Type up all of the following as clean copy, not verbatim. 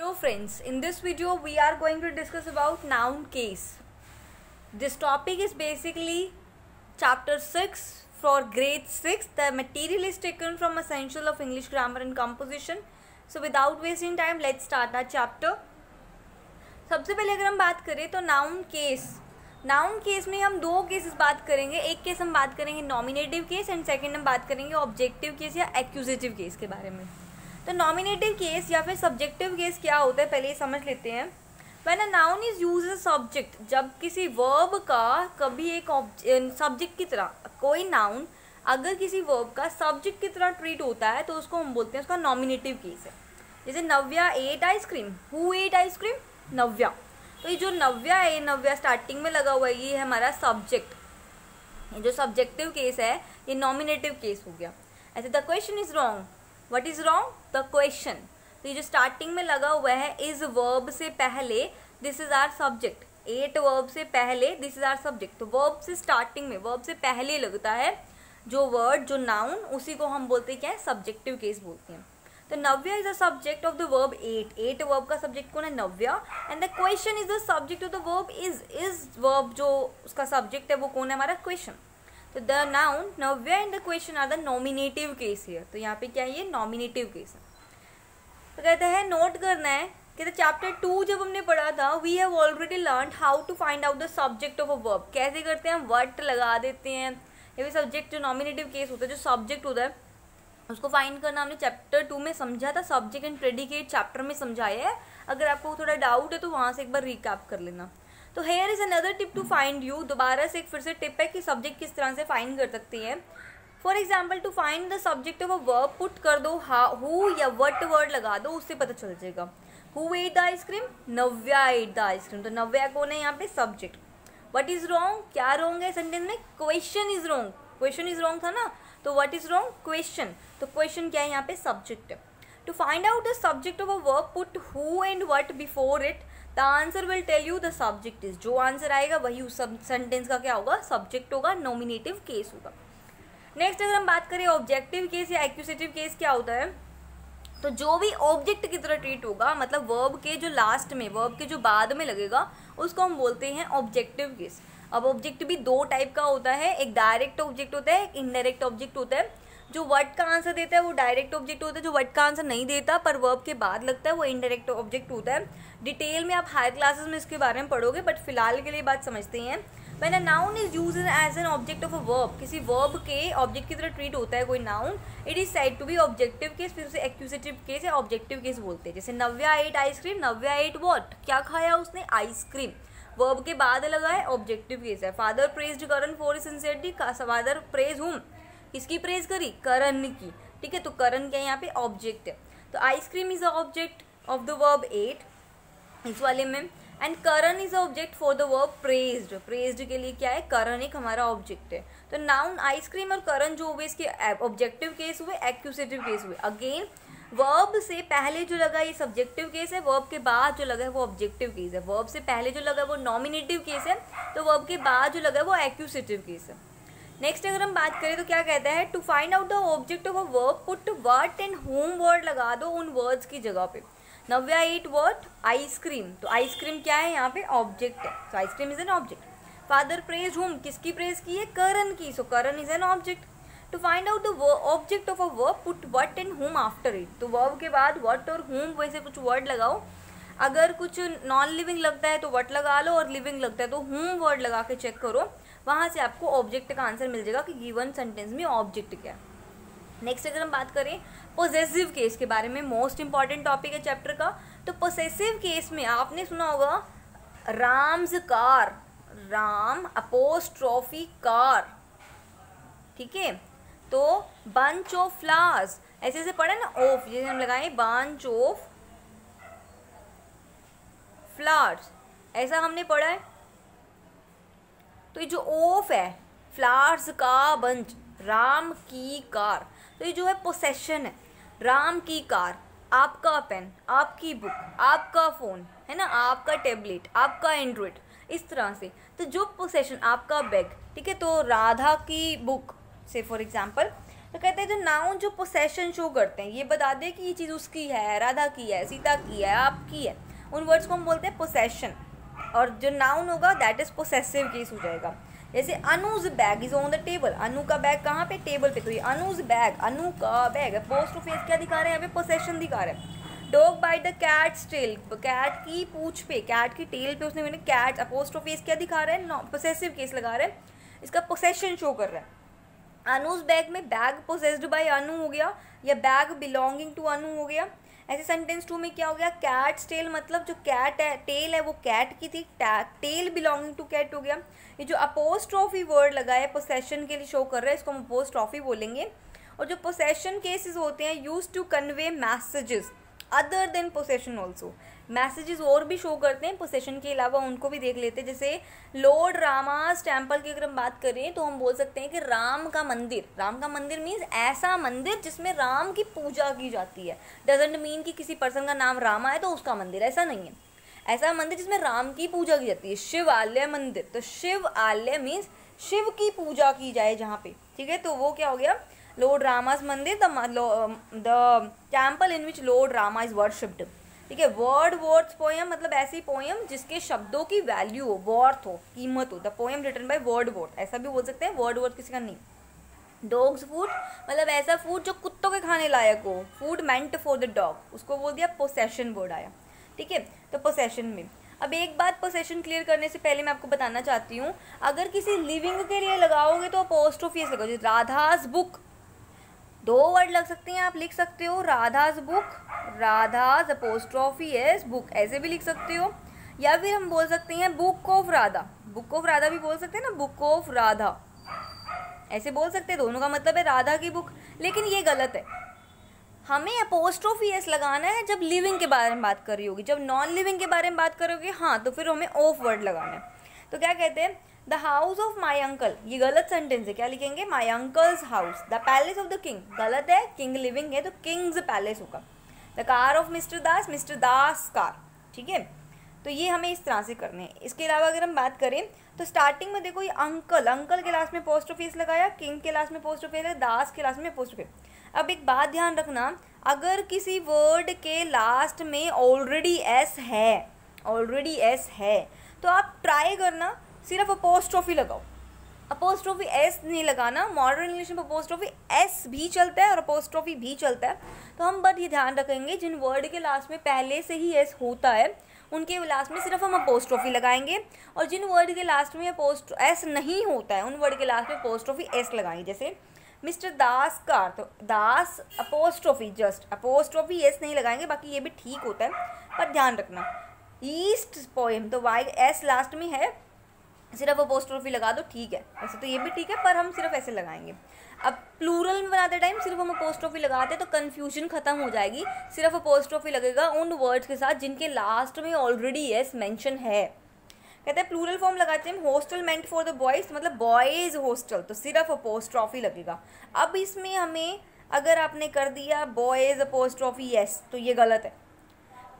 Hello friends, in this video we are going to discuss about noun case. This topic is basically chapter 6 for grade 6. The material is taken from Essential of English Grammar and Composition. So without wasting time, let's start our chapter. सबसे पहले अगर हम बात करें तो noun case में हम दो केसेस बात करेंगे. एक केस हम बात करेंगे नॉमिनेटिव केस एंड सेकेंड हम बात करेंगे ऑब्जेक्टिव केस या एक्यूजेटिव केस के बारे में. तो नॉमिनेटिव केस या फिर सब्जेक्टिव केस क्या होता है पहले ये समझ लेते हैं. When a noun is used as a subject, जब किसी वर्ब का कभी एक सब्जेक्ट की तरह कोई नाउन अगर किसी वर्ब का सब्जेक्ट की तरह ट्रीट होता है तो उसको हम बोलते हैं उसका नॉमिनेटिव केस है. जैसे Navya ate ice cream, who ate ice cream, Navya. तो ये जो नव्या है, नव्या स्टार्टिंग में लगा हुआ है, ये हमारा सब्जेक्ट. ये जो सब्जेक्टिव केस है ये नॉमिनेटिव केस हो गया. ऐसे the question is wrong, what is wrong, the question. तो ये जो स्टार्टिंग में लगा हुआ है इज वर्ब से पहले this is our subject. Ate verb से पहले दिस इज आर सब्जेक्ट. तो वर्ब से स्टार्टिंग में, वर्ब से पहले लगता है जो वर्ड, जो नाउन, उसी को हम बोलते क्या है, सब्जेक्टिव केस बोलते हैं. तो Navya is the subject of the verb ate. Ate verb का सब्जेक्ट कौन है, Navya. And the question is the subject of the verb is verb जो उसका सब्जेक्ट है वो कौन है, हमारा क्वेश्चन. तो the noun Navya and the question are the nominative case here. तो यहाँ पे क्या है, ये नॉमिनेटिव केस है. तो कहता है नोट करना है, कहते चैप्टर 2 जब हमने पढ़ा था, we have already learn how to find out the subject of a verb. कैसे करते हैं, वर्ड लगा देते हैं. ये भी सब्जेक्ट जो नॉमिनेटिव केस होता है, जो सब्जेक्ट होता है उसको फाइंड करना हमने चैप्टर 2 में समझा था. सब्जेक्ट एंड प्रेडिकेट चैप्टर में समझाया है. अगर आपको थोड़ा डाउट है तो वहाँ से एक बार रिकैप कर लेना. तो here is another tip to find you. दोबारा से एक फिर से टिप है कि सब्जेक्ट किस तरह से फाइंड कर सकती है. For example to find the subject of a verb, put कर दो हु या वट वर्ड लगा दो, उससे पता चल जाएगा. Who ate the ice cream, Navya ate the ice cream. तो नव्या कौन है यहाँ पे, सब्जेक्ट. वट इज़ रॉन्ग, क्या रॉन्ग है सेंटेंस में, question is wrong. Question is wrong था ना, तो वट इज़ रॉन्ग, क्वेश्चन. तो क्वेश्चन क्या है यहाँ पे, subject. To find out the subject of a verb, put who and what before it. The answer will tell you the subject is. जो answer आएगा वही उस सेंटेंस का क्या होगा, सब्जेक्ट होगा, नॉमिनेटिव केस होगा. नेक्स्ट अगर हम बात करें ऑब्जेक्टिव केस या एक्यूसेटिव केस क्या होता है, तो जो भी ऑब्जेक्ट की तरह ट्रीट होगा, मतलब वर्ब के जो लास्ट में, वर्ब के जो बाद में लगेगा, उसको हम बोलते हैं ऑब्जेक्टिव केस. अब ऑब्जेक्ट भी दो टाइप का होता है, एक डायरेक्ट ऑब्जेक्ट होता है, एक इनडायरेक्ट ऑब्जेक्ट होता है. जो वर्ड का आंसर देता है वो डायरेक्ट ऑब्जेक्ट होता है, जो वर्ड का आंसर नहीं देता पर वर्ब के बाद लगता है वो इनडायरेक्ट ऑब्जेक्ट होता है. डिटेल में आप हायर क्लासेस में इसके बारे में पढ़ोगे, बट फिलहाल के लिए बात समझते हैं. When a noun is used as an object of a verb, किसी वर्ब के ऑब्जेक्ट की तरह ट्रीट होता है कोई noun, it is said to be objective case. फिर उसे एक्यूजेटिव केस या ऑब्जेक्टिव केस बोलते हैं. जैसे Navya ate ice cream, Navya ate what, क्या खाया उसने, आइसक्रीम. वर्ब के बाद लगा है, ऑब्जेक्टिव केस है. Father praised Karan for his sincerity, father praise whom, किसकी प्रेज करी, करण की. ठीक है, तो करण क्या है यहाँ पे, ऑब्जेक्ट है. तो ice cream is a object of the verb ate इस वाले में, and Karan is a object for the verb praised. Praised के लिए क्या है, करण एक हमारा ऑब्जेक्ट है. तो नाउन आइसक्रीम और करण जो हुए इसके ऑब्जेक्टिव केस हुए, एक्यूसेटिव केस हुए. अगेन वर्ब से पहले जो लगा ये सब्जेक्टिव केस है, वर्ब के बाद जो लगा है वो ऑब्जेक्टिव केस है. वर्ब से पहले जो लगा है वो नॉमिनेटिव केस है, तो वर्ब के बाद जो लगा है वो एक्यूसेटिव केस है. नेक्स्ट अगर हम बात करें तो क्या कहता है, to find out the object of a verb, put what and whom word लगा दो उन वर्ड्स की जगह पे. Navya ate what, ice cream. तो आइसक्रीम क्या है यहाँ पे, ऑब्जेक्ट है. So ice cream is an object. Father praise whom, किसकी प्रेज की है, करण की. So Karan is an object. To find out the object of a verb, put what and whom after it. तो वर्ब के बाद वट और होम वैसे कुछ वर्ड लगाओ. अगर कुछ नॉन लिविंग लगता है तो वट लगा लो, और लिविंग लगता है तो होम वर्ड लगा के चेक करो. वहाँ से आपको ऑब्जेक्ट का आंसर मिल जाएगा कि गिवन सेंटेंस में ऑब्जेक्ट क्या है. नेक्स्ट अगर हम बात करें पोजेसिव केस के बारे में, मोस्ट इंपॉर्टेंट टॉपिक है चैप्टर का. तो पोजेसिव केस में आपने सुना होगा Ram's car, Ram apostrophe car. ठीक है, तो बंच ऑफ फ्लावर्स, ऐसे ऐसे पढ़े ना, ऑफ जैसे हम लगाए बंच ऑफ फ्लावर्स, ऐसा हमने पढ़ा है. तो ये जो ऑफ है, फ्लावर्स का बंच, राम की कार, तो ये जो है पोसेशन है. राम की कार, आपका पेन, आपकी बुक, आपका फ़ोन है ना, आपका टैबलेट, आपका एंड्रॉइड, इस तरह से. तो जो पोसेशन, आपका बैग. ठीक है, तो राधा की बुक से फॉर एग्जांपल, तो कहते हैं जो नाउन जो पोसेशन शो करते हैं, ये बता दे कि ये चीज़ उसकी है, राधा की है, सीता की है, आपकी है, उन वर्ड्स को हम बोलते हैं पोसेशन। और जो नाउन होगा दैट इज़ पोसेसिव केस हो जाएगा। जैसे Anu's bag is on the table, Anu का बैग कहाँ पे? टेबल पे। तो ये अनुज बैग, अनु का बैग है। पोस्ट ऑफिस क्या दिखा रहे हैं? यहाँ पे पोसेशन दिखा रहे हैं। Dog bite the cat's tail, cat की पूछ पे, कैट की टेल पे उसने कैट, पोस्ट ऑफिस क्या दिखा रहे हैं? पोसेसिव केस लगा रहे हैं, इसका पोसेशन शो कर रहा है। अनुज बैग में बैग पोसेस्ड बाय अनु हो गया या बैग बिलोंगिंग टू अनु हो गया। ऐसे सेंटेंस टू में क्या हो गया? कैट्स टेल मतलब जो कैट है, टेल है वो कैट की थी, टेल बिलोंगिंग टू कैट हो गया। ये जो अपोस्ट्रोफी वर्ड लगा है पोसेशन के लिए शो कर रहा है, इसको हम अपोस्ट्रोफी बोलेंगे। और जो पोसेशन केसेस होते हैं use to convey messages other than possession also, messages और भी शो करते हैं पोसेशन के अलावा, उनको भी देख लेते हैं। जैसे लॉर्ड रामास टेम्पल की अगर हम बात करें तो हम बोल सकते हैं कि राम का मंदिर। राम का मंदिर मीन्स ऐसा मंदिर जिसमें राम की पूजा की जाती है। डजेंट मीन कि किसी पर्सन का नाम रामा है तो उसका मंदिर, ऐसा नहीं है। ऐसा मंदिर जिसमें राम की पूजा की जाती है, शिवालय मंदिर। तो शिवालय मीन्स शिव की पूजा की जाए जहाँ पे, ठीक है। तो वो क्या हो गया? Lord Rama's mandir, the temple in which lord Rama is worshipped, ठीक है। वर्ड्सवर्थ पोएम मतलब ऐसी पोएम जिसके शब्दों की वैल्यू हो, वर्थ हो, कीमत हो। The poem written by Wordsworth, ऐसा भी बोल सकते हैं। वर्ड्सवर्थ किसी का नहीं। डॉग्स फूड मतलब ऐसा फूड जो कुत्तों के खाने लायक हो, food meant for the dog, उसको बोल दिया पोसेशन वर्ड आया, ठीक है। तो पोसेशन में अब एक बात पोसेशन क्लियर करने से पहले मैं आपको बताना चाहती हूँ, अगर किसी लिविंग के लिए लगाओगे तो अपोस्ट्रोफी लगाओ। जैसे राधास बुक, दो वर्ड लग सकते हैं, आप लिख सकते हो Radha's book, Radha's apostrophe S book, ऐसे भी लिख सकते हो। या फिर हम बोल सकते हैं book of Radha, book of Radha भी बोल सकते हैं ना, बुक ऑफ राधा, ऐसे बोल सकते हैं। दोनों का मतलब है राधा की बुक, लेकिन ये गलत है। हमें अपोस्ट्रोफी एस लगाना है जब लिविंग के बारे में बात कर रही होगी। जब नॉन लिविंग के बारे में बात करोगे हाँ, तो फिर हमें ऑफ वर्ड लगाना है। तो क्या कहते हैं? The house of my uncle, ये गलत सेंटेंस है। क्या लिखेंगे? My uncle's house. The palace of the king, गलत है, किंग लिविंग है तो किंग्स पैलेस होगा। The car of mister Das, mister Das car, ठीक है। तो ये हमें इस तरह से करने हैं। इसके अलावा अगर हम बात करें तो स्टार्टिंग में देखो ये अंकल, अंकल के लास्ट में पोस्ट्रोफीस लगाया, किंग के लास्ट में पोस्ट्रोफीस लगाया, दास के लास्ट में पोस्ट्रोफीस। अब एक बात ध्यान रखना, अगर किसी वर्ड के लास्ट में ऑलरेडी एस है, ऑलरेडी एस है, तो आप ट्राई करना सिर्फ अपोस्ट्रोफी लगाओ, अपोस्ट्रोफी एस नहीं लगाना। मॉडर्न इंग्लिश में अपोस्ट्रोफी एस भी चलता है और अपोस्ट्रोफी भी चलता है। तो हम बस ये ध्यान रखेंगे जिन वर्ड के लास्ट में पहले से ही एस होता है उनके लास्ट में सिर्फ हम अपोस्ट्रोफी लगाएंगे, और जिन वर्ड के लास्ट में एस नहीं होता है उन वर्ड के लास्ट में अपोस्ट्रोफी एस लगाएंगे। जैसे मिस्टर दास कार, तो Das apostrophe, just apostrophe S नहीं लगाएंगे। बाकी ये भी ठीक होता है पर ध्यान रखना। ईस्ट पोएम, तो वाई एस लास्ट में है, सिर्फ अपोस्ट्रोफी लगा दो, ठीक है। वैसे तो ये भी ठीक है पर हम सिर्फ ऐसे लगाएंगे। अब प्लूरल में बनाते टाइम सिर्फ हम अपोस्ट्रोफी लगाते हैं तो कन्फ्यूजन खत्म हो जाएगी। सिर्फ अपोस्ट्रोफी लगेगा उन वर्ड्स के साथ जिनके लास्ट में ऑलरेडी एस मेंशन है। कहते हैं प्लूरल फॉर्म लगाते हैं, hostel meant for the boys मतलब बॉयज हॉस्टल, तो सिर्फ अपोस्ट्रोफी लगेगा। अब इसमें हमें अगर आपने कर दिया बॉयज अपोस्ट्रोफी एस तो ये गलत है।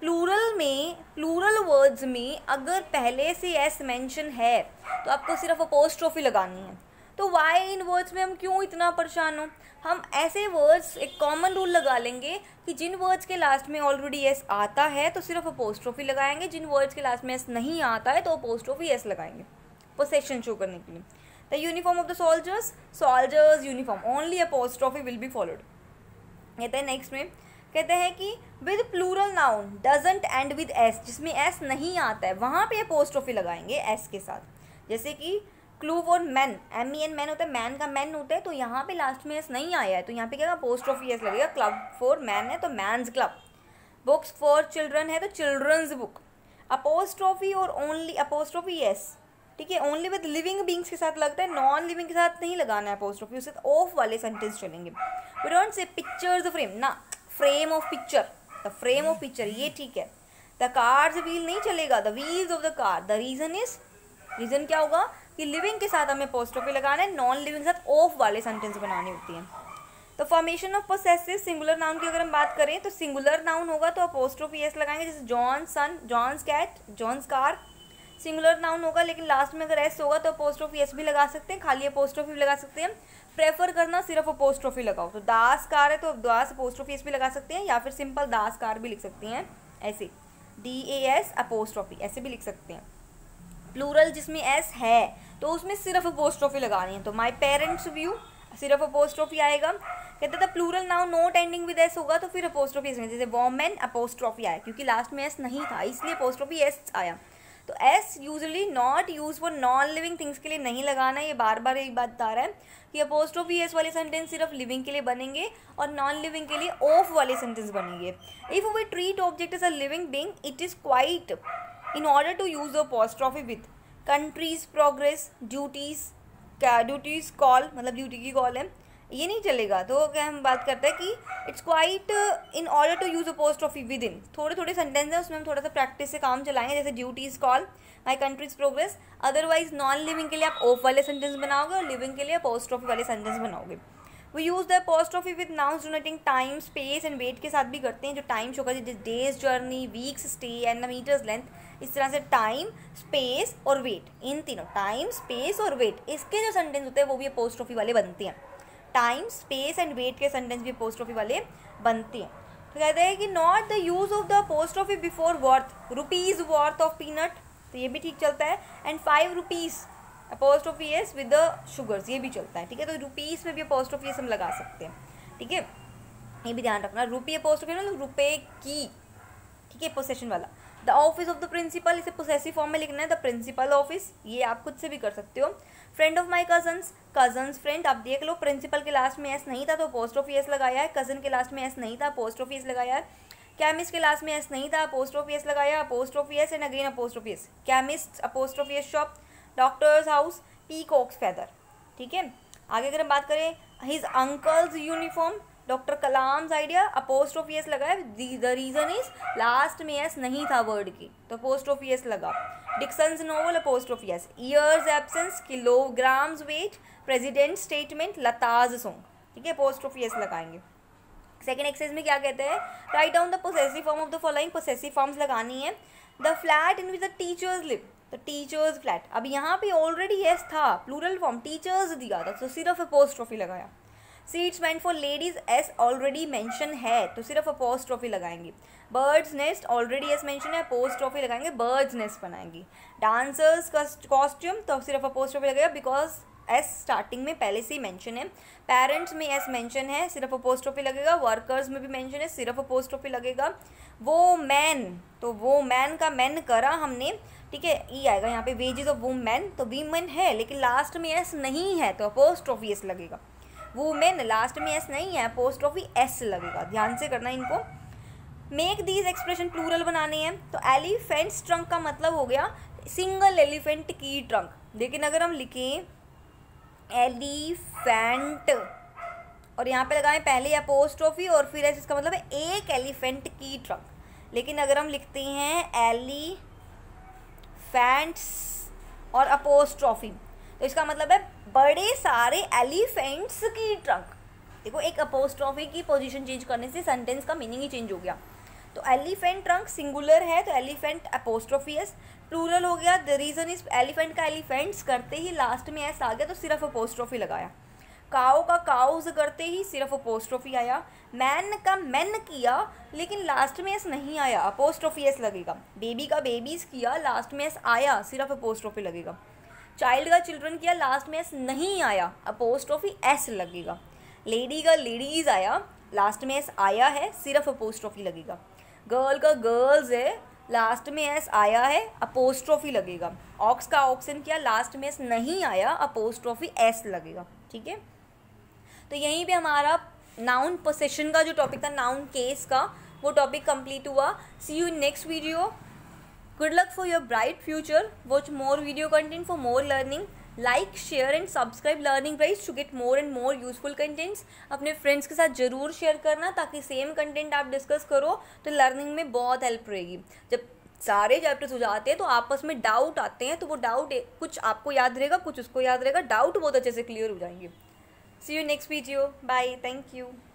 प्लूरल में, प्लूरल वर्ड्स में अगर पहले से एस मेंशन है तो आपको सिर्फ अपोस्ट्रोफी लगानी है। तो वाई इन वर्ड्स में हम क्यों इतना परेशान हो? हम ऐसे वर्ड्स एक कॉमन रूल लगा लेंगे कि जिन वर्ड्स के लास्ट में ऑलरेडी एस आता है तो सिर्फ अपोस्ट्रोफी लगाएंगे, जिन वर्ड्स के लास्ट में एस नहीं आता है तो अपोस्ट्रोफी एस लगाएंगे पोसेशन शो करने के लिए। The uniform of the soldiers, soldiers uniform, only apostrophe will be followed. कहते हैं नेक्स्ट में, कहते हैं कि with plural noun doesn't end with S, जिसमें एस नहीं आता है वहाँ पे अपोस्ट्रोफी लगाएंगे एस के साथ। जैसे कि club for man, M E N man होता है, मैन का मैन होता है, तो यहाँ पे लास्ट में एस नहीं आया है तो यहाँ पे क्या अपोस्ट्रोफी एस लगेगा। क्लब फॉर मैन है तो man's club. Books for children है तो चिल्ड्रंस बुक। अपोस्ट्रोफी और ओनली अपोस्ट्रोफी एस, ठीक है, ओनली विद लिविंग बींग्स के साथ लगता है, नॉन लिविंग के साथ नहीं लगाना है अपोस्ट्रोफी, उसके साथ ऑफ वाले सेंटेंस चलेंगे। We don't say pictures frame ना, frame of picture, the frame of picture ये ठीक है। द कार्स व्हील नहीं चलेगा, the wheels of the car. The reason is, reason क्या होगा कि लिविंग के साथ हमें अपोस्ट्रोफी लगाना है, नॉन लिविंग के साथ ऑफ वाले सेंटेंस बनाने होती हैं। तो formation of possessive singular noun की अगर हम बात करें तो सिंगुलर नाउन होगा तो अपोस्ट्रोफी एस लगाएंगे। जैसे John son, John's cat, John's car. Singular noun होगा, लेकिन लास्ट में अगर एस होगा तो अपोस्ट्रोफी एस भी लगा सकते हैं, खाली अपोस्ट्रोफी भी लगा सकते हैं। प्रेफर करना सिर्फ अपोस्ट्रोफी लगाओ, तो दास कार है तो दास अपोस्ट्रोफी एस भी लगा सकते हैं, या फिर सिंपल दास कार भी लिख सकते हैं, ऐसे DAS अपोस्ट्रोफी ऐसे भी लिख सकते हैं। प्लूरल जिसमें एस है तो उसमें सिर्फ अपोस्ट्रोफी लगानी है, तो माय पेरेंट्स व्यू सिर्फ अपोस्ट्रोफी आएगा। कहते थे plural noun not ending with S होगा तो फिर अपोस्ट्रोफी एस, जैसे वॉमेन अपोस्ट्रोफी आया, क्योंकि लास्ट में एस नहीं था इसलिए अपोस्ट्रोफी एस आया। तो S usually not use for non living things के लिए नहीं लगाना, ये बार बार एक बात बता रहा है कि अपोस्ट्रोफी एस वाले सेंटेंस सिर्फ लिविंग के लिए बनेंगे और नॉन लिविंग के लिए ऑफ वाले सेंटेंस बनेंगे। If we treat object as a living being it is quite in order to use apostrophe with countries progress duties call, मतलब ड्यूटी की कॉल है, ये नहीं चलेगा। तो क्या हम बात करते हैं कि it's quite in order to use apostrophe with in, थोड़े थोड़े सेंटेंस हैं उसमें हम थोड़ा सा प्रैक्टिस से काम चलाएंगे, जैसे duties call, my countries progress. Otherwise non living के लिए आप ऑफ वाले सेंटेंस बनाओगे और लिविंग के लिए अपोस्ट्रोफी वाले सेंटेंस बनाओगे। We use the apostrophe with nouns donating time space and weight के साथ भी करते हैं, जो टाइम शो करते हैं days journey weeks stay and metres length, इस तरह से टाइम स्पेस और वेट, इन तीनों टाइम स्पेस और वेट इसके जो सेंटेंस होते हैं वो भी अपोस्ट्रोफी वाले बनते हैं। टाइम स्पेस एंड वेट के सेंटेंस भी अपोस्ट्रोफी वाले बनते हैं। तो कहते हैं कि not the use of the apostrophe before worth rupees worth of peanut, तो ये भी ठीक चलता है, and 5 rupees apostrophe S with the sugars ये भी चलता है, ठीक है। तो रुपीज़ में भी अपोस्ट्रोफी एस हम लगा सकते हैं, ठीक है, ये भी ध्यान रखना। रुपी अपोस्ट्रोफी मतलब रुपए की, ठीक है, पोसेशन वाला। The office of the principal, इसे पोसेसिव फॉर्म में लिखना है, द प्रिंसिपल ऑफिस, ये आप खुद से भी कर सकते हो। Friend of my cousins, cousins friend, आप देख लो प्रिंसिपल के लास्ट में एस नहीं था तो अपोस्ट्रोफी एस लगाया है, कजन के लास्ट में एस नहीं था अपोस्ट्रोफी एस लगाया है, केमिस्ट के लास्ट में एस नहीं था अपोस्ट्रोफी एस लगाया, apostrophe S and again apostrophe S, chemist apostrophe S shop, doctor's house, peacock's feather, ठीक है। आगे अगर हम बात करें his uncle's uniform, doctor Kalam's idea, apostrophe S लगाया, द रीज़न इज लास्ट में एस नहीं था वर्ड की तो अपोस्ट्रोफी एस लगा। डिक्सन्स novel apostrophe S, years absence, kilograms weight, president statement, Lata's song, ठीक है, अपोस्ट्रोफी एस लगाएंगे। सेकेंड एक्सरसाइज में क्या कहते हैं, write down the possessive form of the following, possessive forms लगानी है। The flat in which the teachers live, तो टीचर्स फ्लैट, अब यहाँ पे ऑलरेडी एस था प्लूरल फॉर्म टीचर्स दिया था तो सिर्फ अपोस्ट्रोफी लगाया। Seats meant for ladies S already mention है तो सिर्फ अपोस्ट्रोफी लगाएंगे। Birds nest already S mention है, अपोस्ट्रोफी लगाएंगे, बर्ड्स नेस्ट बनाएंगे। डांसर्स का कॉस्ट्यूम तो सिर्फ अपोस्ट्रोफी लगेगा बिकॉज एस स्टार्टिंग में पहले से ही मेंशन है। पेरेंट्स में एस मेंशन है सिर्फ अपोस्ट्रोफी लगेगा। वर्कर्स में भी मेंशन है सिर्फ अपोस्ट्रोफी लगेगा। वो मैन, तो वो मैन का मैन करा हमने, ठीक है, ई आएगा यहाँ पे। वेजेस ऑफ वुमेन, तो वीमेन है लेकिन लास्ट में एस नहीं है तो अपोस्ट्रोफी एस लगेगा। वुमेन लास्ट में एस नहीं है अपोस्ट्रोफी एस लगेगा, ध्यान से करना इनको। मेक दीज एक्सप्रेशन प्लूरल बनाने हैं, तो एलिफेंट्स ट्रंक का मतलब हो गया सिंगल एलिफेंट की ट्रंक, लेकिन अगर हम लिखें एलिफेंट और यहाँ पे लगाएं पहले अपोस्ट्रोफी और फिर एस, इसका मतलब है एक एलिफेंट की ट्रंक। लेकिन अगर हम लिखते हैं एलिफेंट्स और अपोस्ट्रोफी तो इसका मतलब है बड़े सारे एलिफेंट्स की ट्रंक। देखो, एक अपोस्ट्रोफी की पोजीशन चेंज करने से सेंटेंस का मीनिंग ही चेंज हो गया। तो एलिफेंट ट्रंक सिंगुलर है तो एलिफेंट अपोस्ट्रोफी एस, प्लूरल हो गया द रीज़न इज, एलिफेंट का एलिफेंट्स करते ही लास्ट में एस आ गया तो सिर्फ अपोस्ट्रोफी लगाया। काओ का काउज करते ही सिर्फ अपोस्ट्रोफी आया। मैन का मैन किया लेकिन लास्ट में एस नहीं आया, अपोस्ट्रोफी एस लगेगा। बेबी का बेबीज किया, लास्ट में एस आया, सिर्फ अपोस्ट्रोफी लगेगा। चाइल्ड का चिल्ड्रन किया, लास्ट में एस नहीं आया, अपोस्ट्रोफी एस लगेगा। लेडी का लेडीज़ आया, लास्ट में एस आया है, सिर्फ अपोस्ट्रोफी लगेगा। गर्ल का गर्ल्स है, लास्ट में एस आया है, अपोस्ट्रोफी लगेगा। ऑक्स का ऑक्सन किया, लास्ट में एस नहीं आया, अपोस्ट्रोफी एस लगेगा, ठीक है। तो यहीं पे हमारा नाउन पोसेशन का जो टॉपिक था, नाउन केस का, वो टॉपिक कंप्लीट हुआ। See you in next video. Good luck for your bright future. Watch more video content for more learning. Like, share and subscribe Learning Brights to get more and more useful contents. अपने friends के साथ ज़रूर share करना ताकि same content आप discuss करो तो learning में बहुत help रहेगी। जब सारे चैप्टर्स हो जाते हैं तो आपस में डाउट आते हैं तो वो डाउट कुछ आपको याद रहेगा, कुछ उसको याद रहेगा, डाउट बहुत अच्छे से क्लियर हो जाएंगे। See you next video. Bye. Thank you.